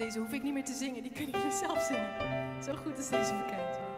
Deze hoef ik niet meer te zingen, die kunnen jullie zelf zingen. Zo goed is deze bekend.